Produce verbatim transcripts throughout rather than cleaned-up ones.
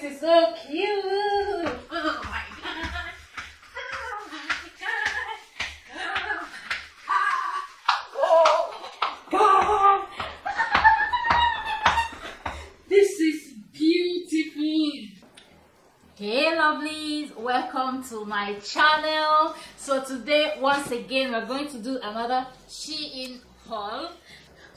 This is so cute. Oh my god. Oh my god. Oh my god. This is beautiful. Hey lovelies, welcome to my channel. So today once again we're going to do another Shein haul.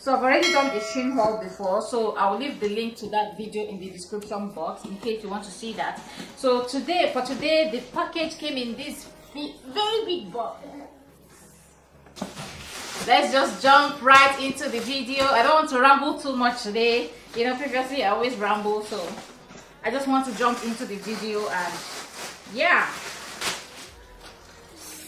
So I've already done a Shein haul before, so I'll leave the link to that video in the description box in case you want to see that. So today, for today, the package came in this big, very big box. Let's just jump right into the video. I don't want to ramble too much today. You know, previously I always ramble, so I just want to jump into the video and yeah.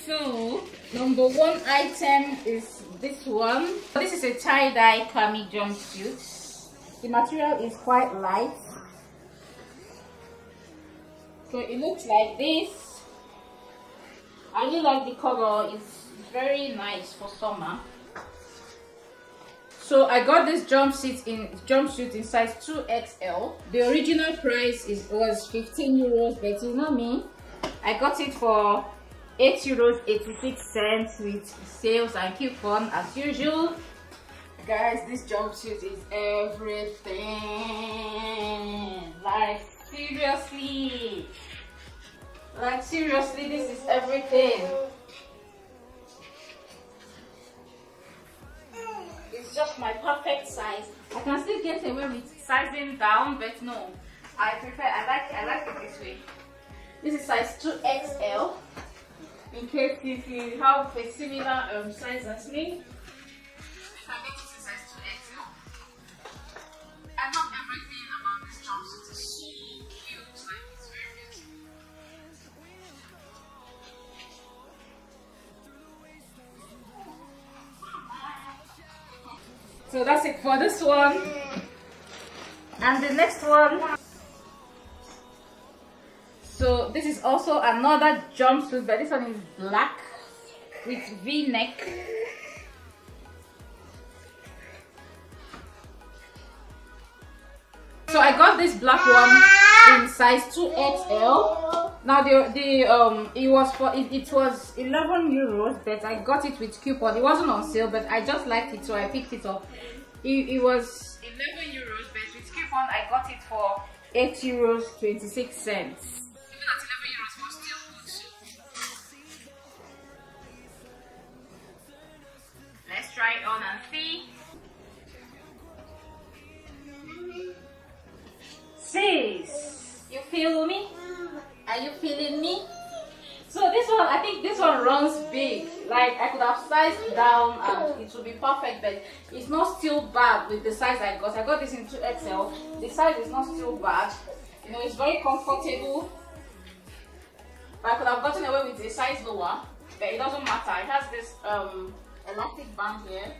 So number one item is this one. This is a tie-dye cami jumpsuit. The material is quite light, so it looks like this. I really like the color. It's very nice for summer. So I got this jumpsuit in jumpsuit in size two X L. The original price is was fifteen euros, but you know me, I got it for eight euros eighty-six cents with sales and coupon as usual. Guys, this jumpsuit is everything. Like seriously, like seriously, this is everything. It's just my perfect size. I can still get away with sizing down, but no, I prefer. I like. I like it this way. This is size two X L. In case if you have a similar um, size as me, you can get this in size two X L. I love everything about this jumpsuit. It's so cute, like it's very beautiful. So that's it for this one. And the next one. So this is also another jumpsuit, but this one is black with V-neck. So I got this black one in size two X L. Now the the um it was for it, it was eleven euros, but I got it with coupon. It wasn't on sale, but I just liked it, so I picked it up. It, it was eleven euros, but with coupon I got it for eight euros twenty-six cents. Let's try it on and see. Sis, you feel me? Are you feeling me? So this one, I think this one runs big. Like I could have sized down and it would be perfect, but it's not still bad with the size I got. I got this in two X L. The size is not still bad. You know, it's very comfortable. I could have gotten away with the size lower, but it doesn't matter. It has this um, elastic band here.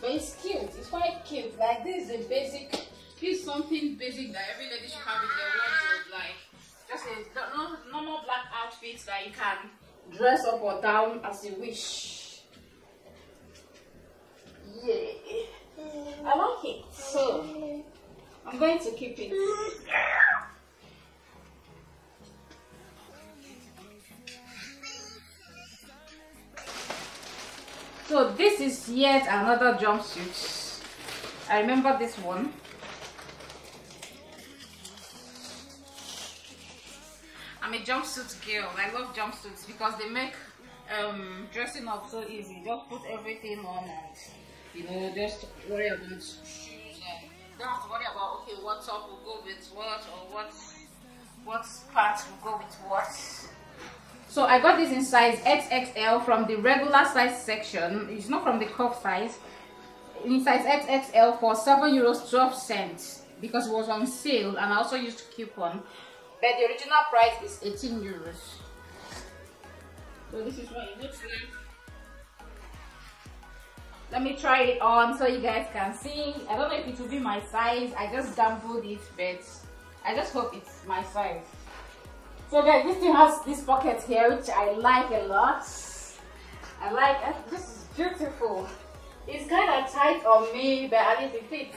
But it's cute. It's quite cute. Like this is a basic, this is something basic that every lady should have in their wardrobe. Like just a normal black outfit that you can dress up or down as you wish. Yeah, I like it. So I'm going to keep it. So this is yet another jumpsuit. I remember this one. I'm a jumpsuit girl. I love jumpsuits because they make um, dressing up so easy. Just put everything on and you know, just worry about shoes. Don't have to worry about okay what top will go with what or what what part will go with what. So I got this in size X X L from the regular size section. It's not from the cuff size. In size X X L for seven euros twelve cents because it was on sale and I also used coupon. But the original price is eighteen euros. So this is what it looks like. Let me try it on so you guys can see. I don't know if it will be my size. I just gambled it, but I just hope it's my size. So guys, this thing has this pocket here, which I like a lot. I like it. This is beautiful. It's kind of tight on me, but at least it fits.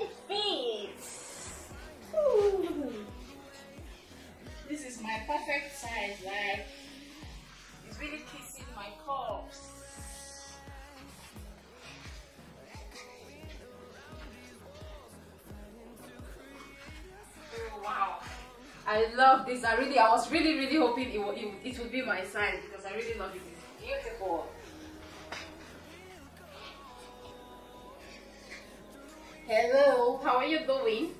it fits. Ooh. This is my perfect size, like it's really kissing my cuffs. Oh, wow. I love this. I really, I was really, really hoping it would, it, it would be my size because I really love it. It's beautiful. Hello, how are you doing?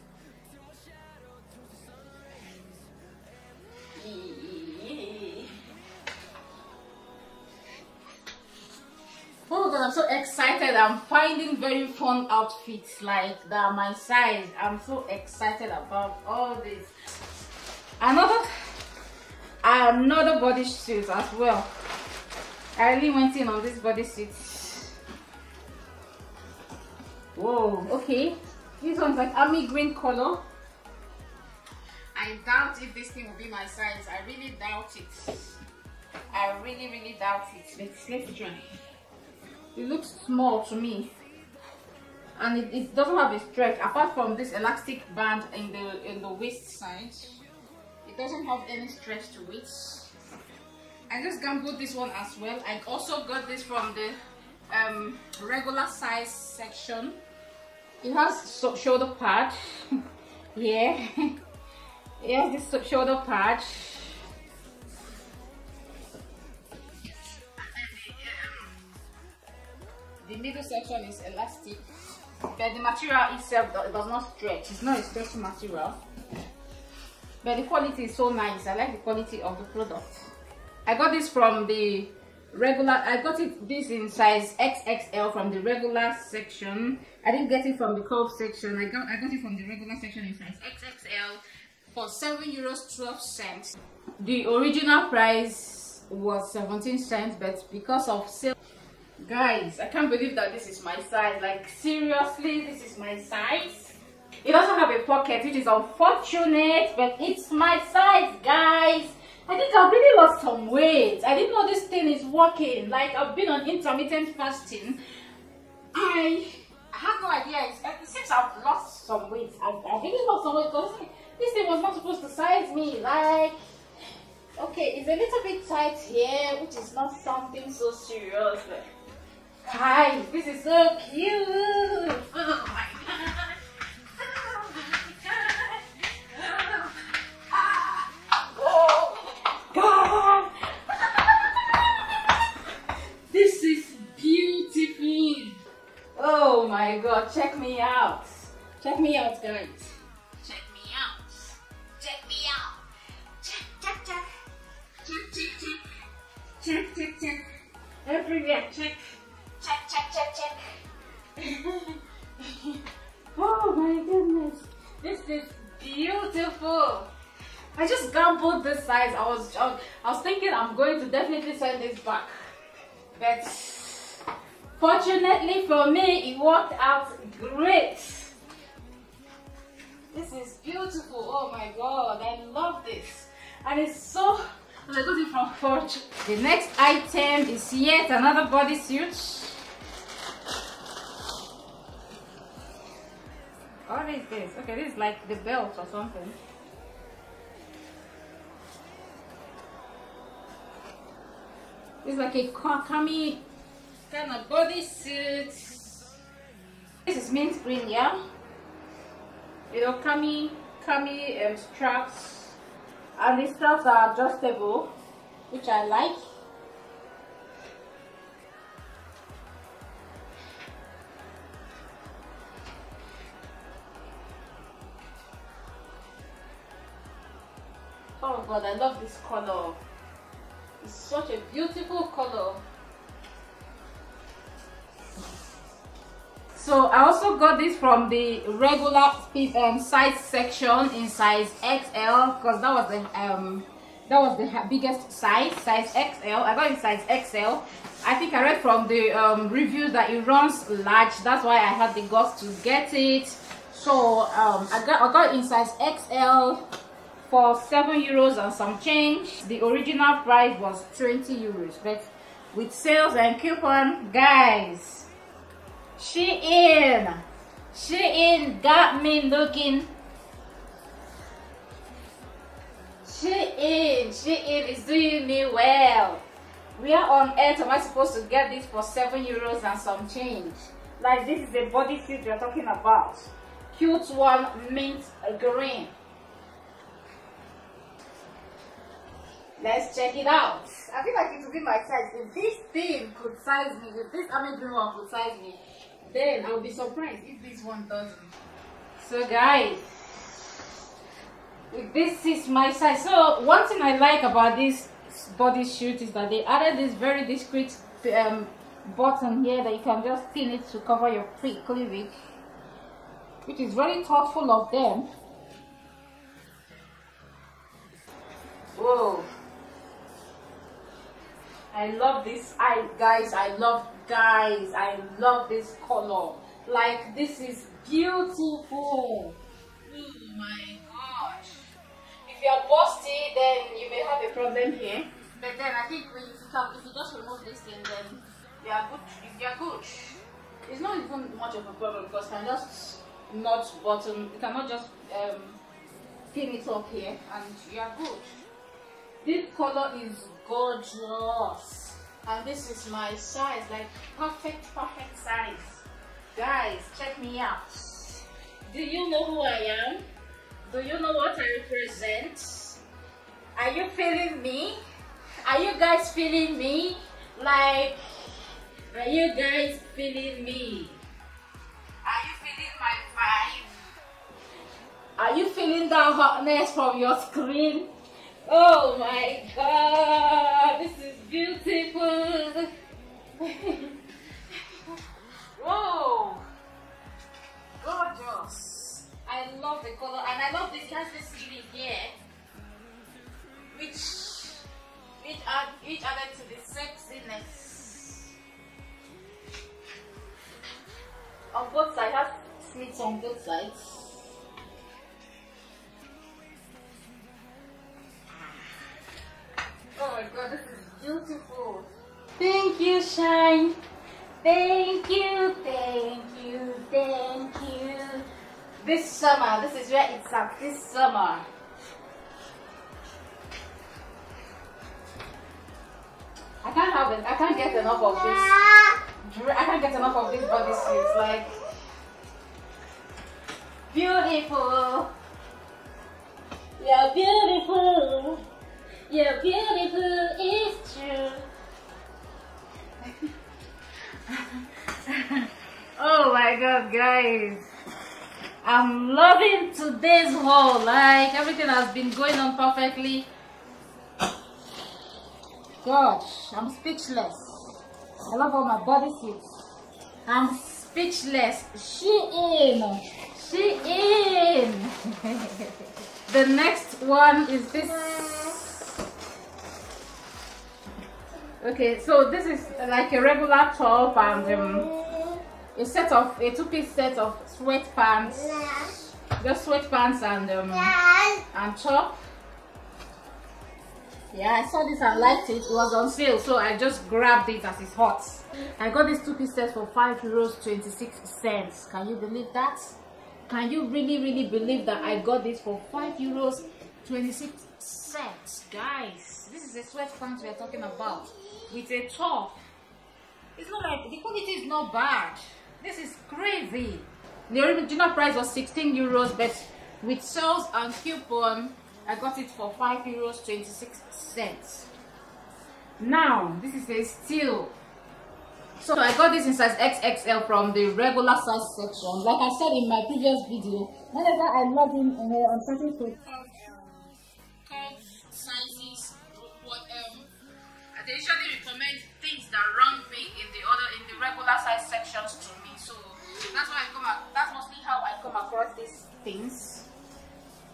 Oh God, I'm so excited. I'm finding very fun outfits like that, my size. I'm so excited about all this. Another, another bodysuit as well. I really went in on this bodysuit. Whoa, okay, this one's like army green color. I doubt if this thing will be my size. I really doubt it. I really, really doubt it. Let's, let's try. It looks small to me. And it, it doesn't have a stretch, apart from this elastic band in the, in the waist side. It doesn't have any stretch to it. I just gambled this one as well. I also got this from the um, regular size section. It has so shoulder pad. Yeah. It has this shoulder pad. The middle section is elastic, but the material itself does not stretch. It's not a stretchy material. But the quality is so nice. I like the quality of the product. I got this from the regular, I got it this in size X X L from the regular section. I didn't get it from the curve section. I got I got it from the regular section in size X X L for seven euros twelve cents. The original price was seventeen cents, but because of sale, guys, I can't believe that this is my size. Like seriously, this is my size. It doesn't have a pocket, which is unfortunate, but it's my size, guys. I think I've really lost some weight. I didn't know this thing is working. Like, I've been on intermittent fasting. I have no idea. It's, it seems I've lost some weight. I've, I've really lost some weight because this thing was not supposed to size me. Like, okay, it's a little bit tight here, which is not something so serious. But, guys, this is so cute. Oh my God. Oh my God, check me out. Check me out, guys. Check me out. Check me out. Check, check, check. Check, check, check. Check, check, check. Everywhere, check. Check, check, check, check. Oh my goodness. This is beautiful. I just gambled this size. I was, I was thinking I'm going to definitely send this back. But fortunately for me, it worked out great. This is beautiful. Oh my God, I love this. And it's so, I got it from Forge. The next item is yet another bodysuit. What is this? Okay, this is like the belt or something. It's like a cami kind of bodysuit. This is mint green, yeah. You know, cami, cami um, straps, and the straps are adjustable, which I like. Oh God, I love this color. It's such a beautiful color. So I also got this from the regular um, size section in size X L because that was the um that was the biggest size, size X L. I got it in size X L. I think I read from the um, review that it runs large. That's why I had the guts to get it. So um, I got I got it in size X L for seven euros and some change. The original price was twenty euros, but with sales and coupon, guys. Shein, Shein and got me looking. Shein, Shein is doing me well. Where on earth am I supposed to get this for seven euros and some change? Like, this is the bodysuit you're talking about. Cute one, mint green. Let's check it out. I feel like it will be my size. If this thing could size me, if this army green one could size me, then I'll be surprised if this one doesn't. So guys, if this is my size. So one thing I like about this bodysuit is that they added this very discreet um, button here that you can just pin it to cover your cleavage, which is very thoughtful of them. Whoa, I love this. I guys, I love guys, I love this color. Like, this is beautiful. Oh my gosh. If you are busty, then you may have a problem here. But then I think if you can, if you just remove this thing, then you are good. If you are good, it's not even much of a problem, because you can just not button. You cannot just um, pin it up here, and you are good. This color is gorgeous, and this is my size. Like, perfect, perfect size. Guys, check me out. Do you know who I am? Do you know what I represent? Are you feeling me? Are you guys feeling me? Like, are you guys feeling me? Are you feeling my vibe? Are you feeling that hotness from your screen? Oh my god, this is beautiful. Whoa, gorgeous. I love the color, and I love this. It has this sleeve here, which which add which added to the sexiness on both sides. It has slits on both sides. Oh my god, this is beautiful. Thank you, Shein. Thank you, thank you, thank you. This summer, this is where it's at this summer. I can't have it. I can't get enough of this. I can't get enough of this bodysuit. Like, beautiful. You're beautiful. You're beautiful, it's true. Oh my god, guys, I'm loving today's haul. Like, everything has been going on perfectly. Gosh, I'm speechless. I love all my bodysuits. I'm speechless. Shein, Shein. The next one is this. Okay, so this is like a regular top and um, a set of a two-piece set of sweatpants, just sweatpants and um, and top. Yeah, I saw this and liked it. It was on sale, so I just grabbed it as it's hot. I got this two-piece set for five euros twenty-six cents. Can you believe that? Can you really, really believe that I got this for five euros twenty-six cents, guys? This is a sweatpants we are talking about. With a top, it's not like the quality is not bad. This is crazy. The original price was sixteen euros, but with sales and coupon, I got it for five euros twenty-six cents. Now, this is a steal. So I got this in size X X L from the regular size section. Like I said in my previous video, whenever I log in here, I'm starting to curve sizes. What um. They usually recommend things that run big in the other in the regular size sections to me, so that's why I come. At, that's mostly how I come across these things,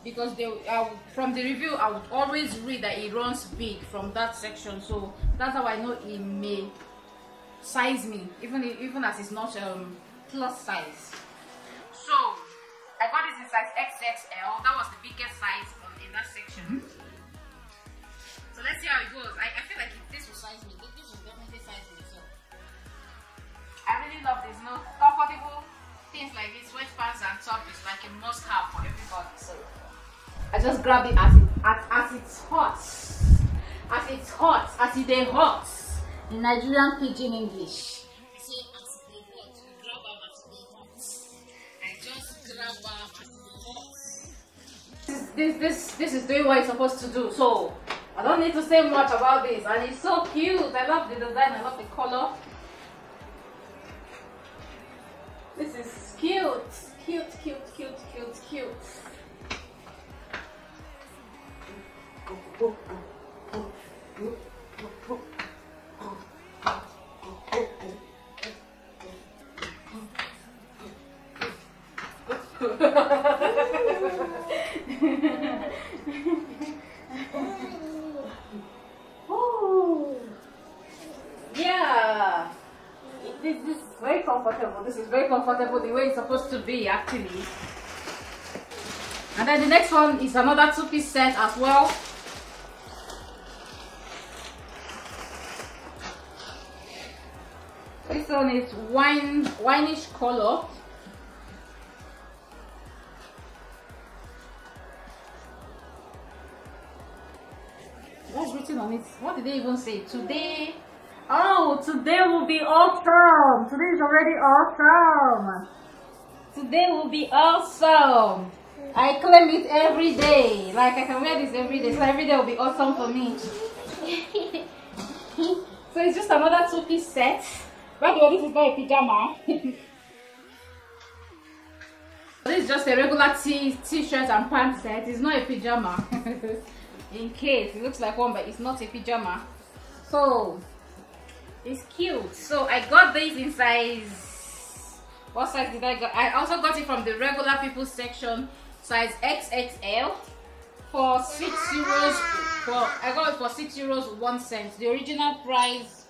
because they uh, from the review I would always read that it runs big from that section, so that's how I know it may size me, even if, even as it's not um plus size. So I got this in size X X L. That was the biggest size on, in that section. So let's see how it goes. I, I feel like if this will size me, this will definitely size me. So I really love this. No, comfortable, things like this, wet pants and top is like a must-have for everybody. So I just grab it as it as, as it's hot, as it's hot, as it is hot. The Nigerian pidgin English. This this this is doing what it's supposed to do, so I don't need to say much about this, and it's so cute. I love the design, I love the color. This is cute, cute, cute, cute, cute, cute. This is very comfortable the way it's supposed to be, actually. And then the next one is another two-piece set as well. This one is wine wineish color. What's written on it? What did they even say? Today. Oh, today will be awesome. Today is already awesome. Today will be awesome. I claim it every day. Like, I can wear this every day. So every day will be awesome for me. So it's just another two-piece set. By the way, this is not a pyjama. This is just a regular t-shirt and pants set. It's not a pyjama. In case, it looks like one, but it's not a pyjama. So... it's cute. So I got these in size, what size did I get? I also got it from the regular people section, size X X L, for six euros. For I got it for six euros one cent. The original price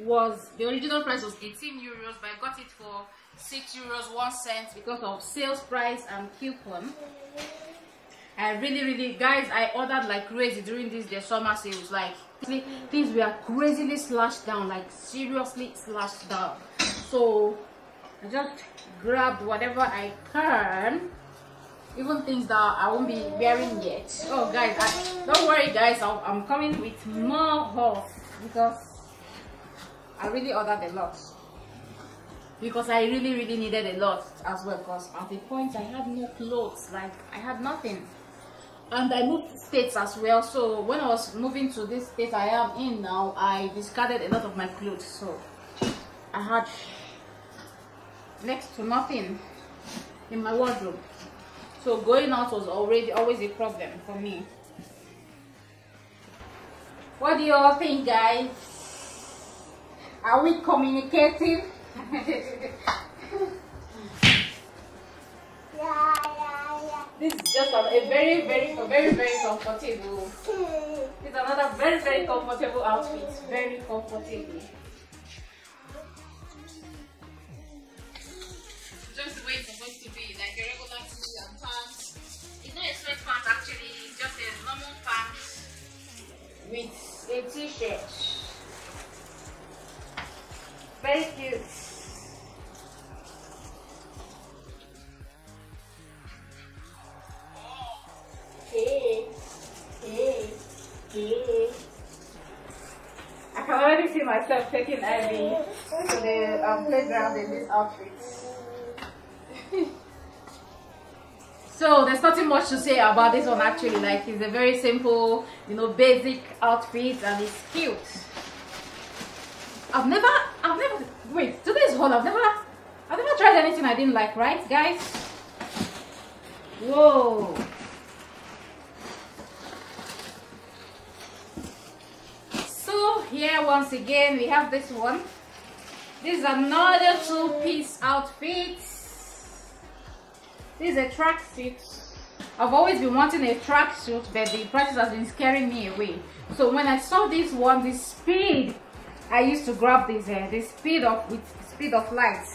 was the original price was eighteen euros, but I got it for six euros one cent because of sales price and coupon. I really really guys, I ordered like crazy during this their summer sales. Like, things were crazily slashed down, like seriously slashed down. So I just grabbed whatever I can, even things that I won't be wearing yet. Oh guys, I, don't worry guys, I'll, I'm coming with more hauls because I really ordered a lot, because I really really needed a lot as well, because at the point I had no clothes, like I had nothing. And I moved states as well, so when I was moving to this state I am in now, I discarded a lot of my clothes, so I had next to nothing in my wardrobe. So going out was already always a problem for me. What do you all think, guys? Are we communicating? This is just a, a very, very, a very, very comfortable. It's another very, very comfortable outfit. Very comfortable. Just the way it's supposed to be, like a regular t-shirt and pants. It's not a sweat pants actually, it's just a normal pants with a t-shirt. Very cute. I can already see myself taking Ivy to the um, playground in this outfit. So there's nothing much to say about this one actually. Like, it's a very simple, you know, basic outfit, and it's cute. I've never, I've never, wait, today's haul, I've never, I've never tried anything I didn't like, right, guys? Whoa. Here once again we have this one. This is another two-piece outfit. This is a tracksuit. I've always been wanting a tracksuit, but the prices has been scaring me away. So when I saw this one, the speed I used to grab this, uh, the speed of with speed of light,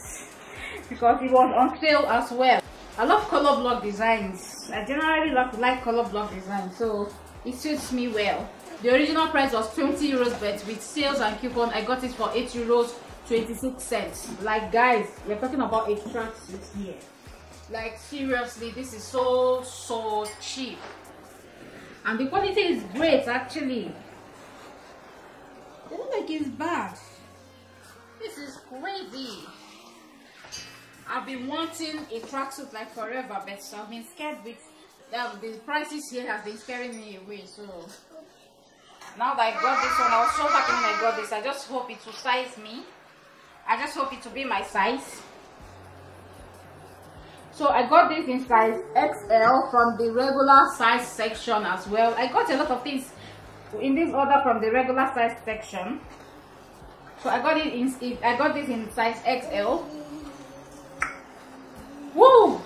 because it was on sale as well. I love color block designs. I generally love like color block designs, so it suits me well. The original price was twenty euros, but with sales and coupon I got it for eight euros twenty-six cents. Like guys, we're talking about a tracksuit here. Like seriously, this is so so cheap, and the quality is great. Actually, I don't think it's bad. This is crazy. I've been wanting a tracksuit like forever, but I've been scared with um, the prices here have been scaring me away. So now that I got this one, I was so happy when I got this. I just hope it will size me. I just hope it will be my size. So I got this in size X L from the regular size section as well. I got a lot of things in this order from the regular size section. So I got it in. I got this in size X L. Woo!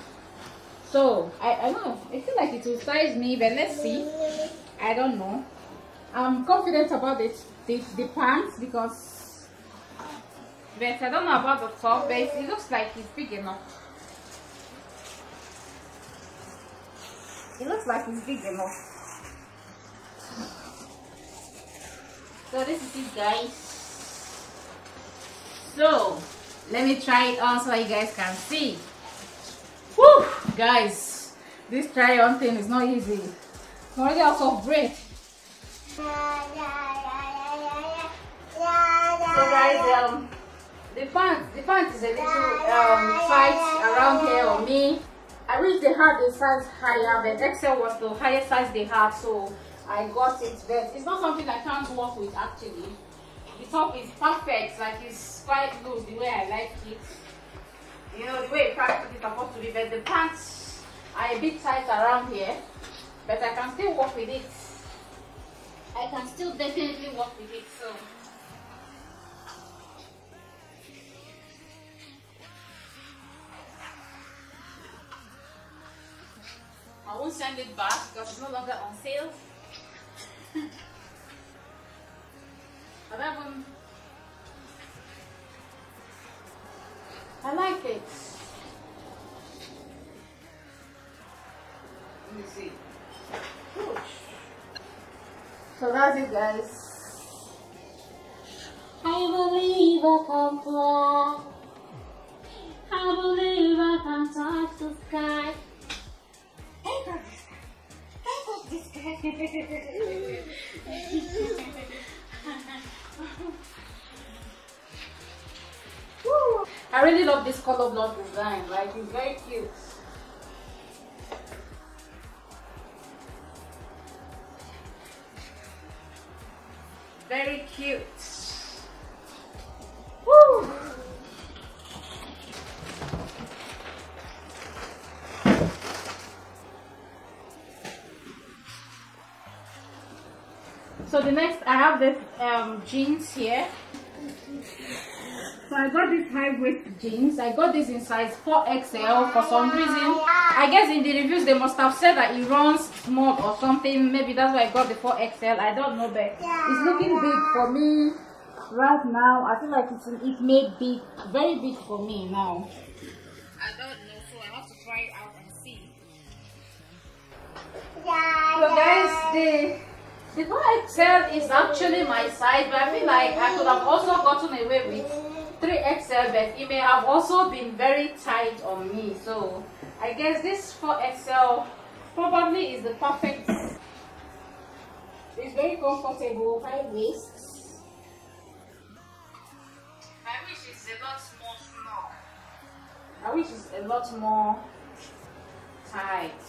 So I, I don't know. I feel like it will size me, but let's see. I don't know. I'm confident about it, the, the pants, because, but I don't know about the top, but it looks like it's big enough. It looks like it's big enough. So this is it, guys. So let me try it on so you guys can see. Woo! Guys, this try on thing is not easy. I'm already out of breath. So guys, um, the pants, the pants is a little um, tight around here on me. I wish they had a size higher, but X L was the highest size they had, so I got it. But it's not something I can't work with actually. The top is perfect, like it's quite good the way I like it. You know, the way it's supposed to be, but the pants are a bit tight around here, but I can still work with it. I can still definitely work with it, so. I won't send it back because it's no longer on sale. But I won't. I like it. Let me see. Ooh. So that's it, guys. I believe I can fly. I believe I can touch the sky. I got this guy. I got this guy. Woo. I really love this color block design. Like, it's very cute. Very cute. Woo! So the next, I have this um, jeans here. So I got this high waist jeans. I got this in size four X L for some reason. I guess in the reviews they must have said that it runs small or something. Maybe that's why I got the four X L. I don't know, but it's looking big for me right now. I feel like it's it made big, very big for me now. I don't know, so I have to try it out and see. So guys, the the four X L is actually my size, but I feel like I could have also gotten away with three X L, but it may have also been very tight on me, so I guess this four X L probably is the perfect. It's very comfortable, high waist. I wish it's a lot more small. I wish it's a lot more tight.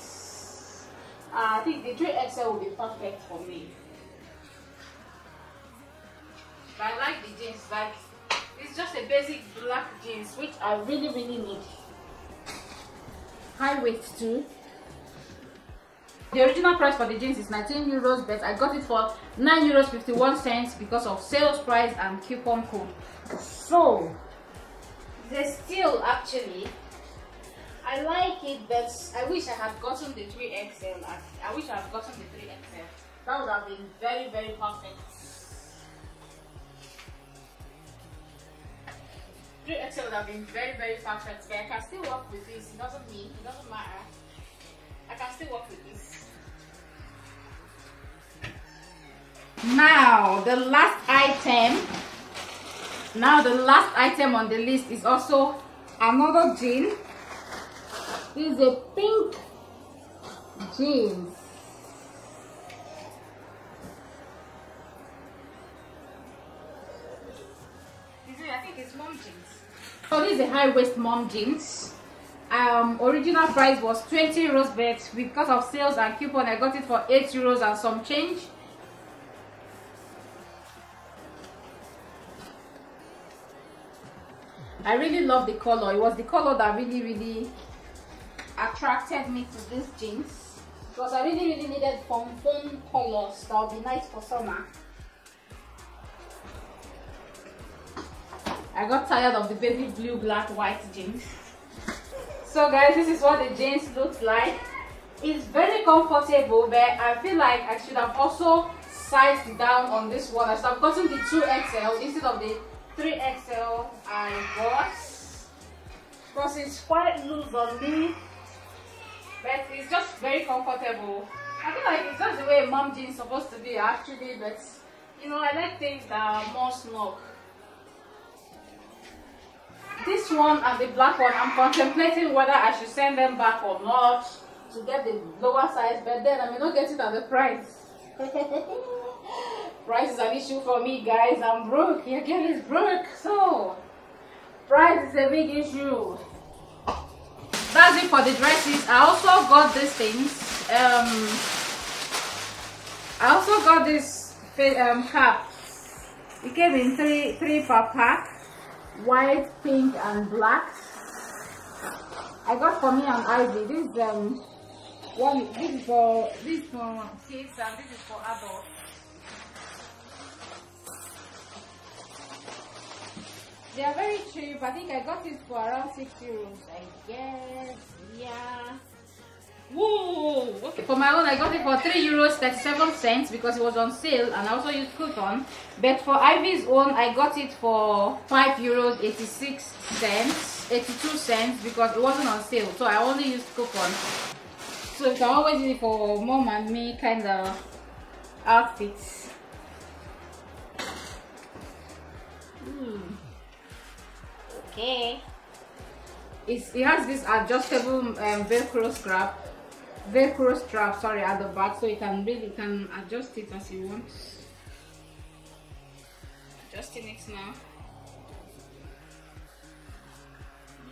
Uh, I think the three X L will be perfect for me. But I like the jeans, like it's just a basic black jeans, which I really, really need. High waist too. The original price for the jeans is nineteen euros, but I got it for nine euros fifty-one cents because of sales price and coupon code. So, the still actually, I like it, but I wish I had gotten the three X L. I wish I had gotten the three X L. That would have been very, very perfect. three X L would have been very, very perfect, but I can still work with this. It doesn't mean, it doesn't matter. I can still work with this. Now, the last item Now the last item on the list is also another jean. This is a pink jeans. I think it's mom jeans. So this is a high waist mom jeans. Um, original price was twenty euros, but because of sales and coupon, I got it for eight euros and some change. I really love the color. It was the color that really, really attracted me to these jeans, because I really, really needed some foam colors that would be nice for summer. I got tired of the baby blue, black, white jeans. So guys, this is what the jeans looks like. It's very comfortable, but I feel like I should have also sized down on this one. I should have gotten the two X L instead of the three X L I got, because it's quite loose on me, but it's just very comfortable. I feel like it's just the way mom jeans is supposed to be actually, but you know, I like things that are more snug. This one and the black one, I'm contemplating whether I should send them back or not to get the lower size, but then I may not get it at the price. Price is an issue for me, guys. I'm broke. Your girl is broke. So, price is a big issue. That's it for the dresses. I also got these things. Um, I also got this um, cap. It came in three, three per pack. White, pink, and black. I got for me and Ivy. This is um one. This is for this is for kids and this is for adults. They are very cheap. I think I got it for around six euros. I guess, yeah. Whoa! Okay. For my own, I got it for three euros thirty-seven cents because it was on sale, and I also used coupon. But for Ivy's own, I got it for five euros eighty-six cents, eighty-two cents because it wasn't on sale, so I only used coupon. So you can always use it for mom and me kind of outfits. Mm. Okay. It's, it has this adjustable um, velcro strap. Velcro strap, sorry, at the back, so you can really can adjust it as you want. Adjusting it now.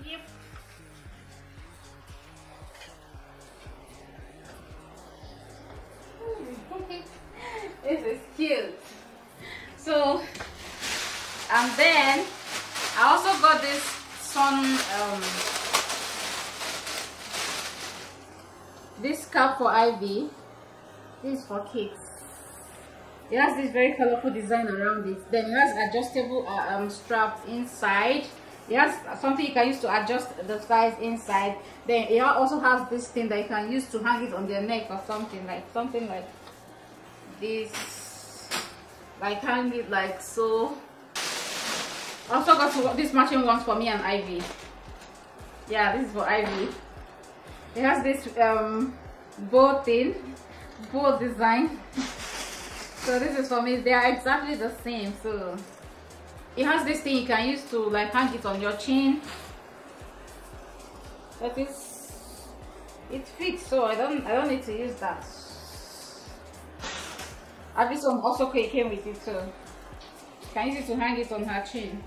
Yep. This is cute. So, and then I also got this sun. Um, This cap for Ivy, this is for kids. It has this very colorful design around it. Then it has adjustable uh, um, straps inside. It has something you can use to adjust the size inside. Then it also has this thing that you can use to hang it on their neck or something like something like this. Like hang it like so. Also got these matching ones for me and Ivy. Yeah, this is for Ivy. It has this um, bow thing, bow design. So this is for me. They are exactly the same. So it has this thing you can use to like hang it on your chin. That is, it fits. So I don't, I don't need to use that. And this one also came with it. So you can use it to hang it on her chin.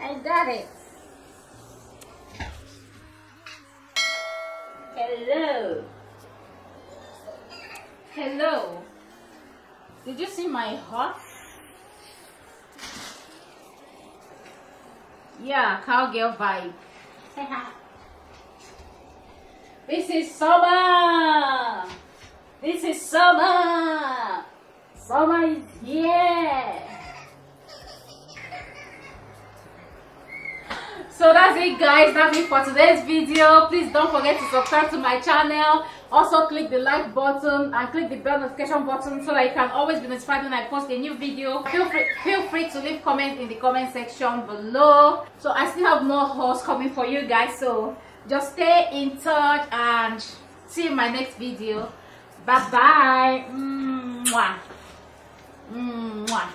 I got it. Hello. Hello. Did you see my hot? Yeah, cowgirl vibe. This is summer. This is summer. Summer is here. So that's it, guys. That's it for today's video. Please don't forget to subscribe to my channel. Also click the like button and click the bell notification button so that you can always be notified when I post a new video. Feel free, feel free to leave comments in the comment section below. So I still have more hauls coming for you guys. So just stay in touch and see you in my next video. Bye bye. Mm. Mwah. Mwah.